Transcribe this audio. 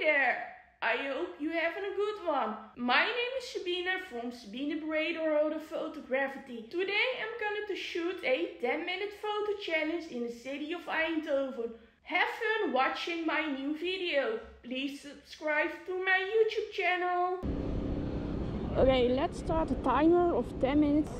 there! I hope you're having a good one. My name is Sabine from Sabine Brederode of Photogravity. Today I'm going to shoot a 10-minute photo challenge in the city of Eindhoven. Have fun watching my new video. Please subscribe to my YouTube channel. Okay, let's start a timer of 10 minutes.